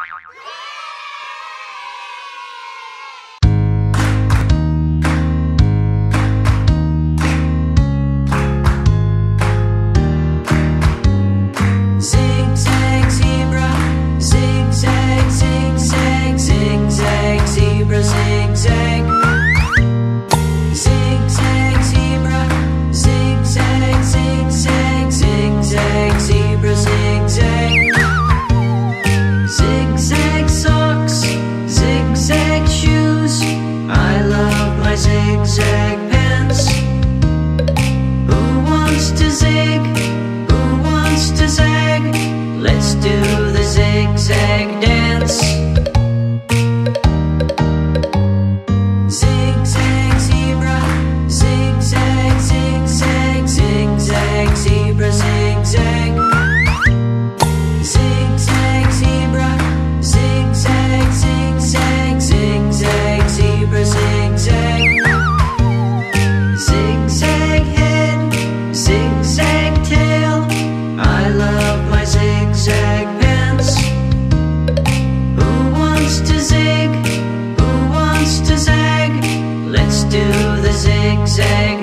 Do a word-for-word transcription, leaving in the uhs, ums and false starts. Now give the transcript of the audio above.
Zig, who wants to zag? Let's do the zigzag.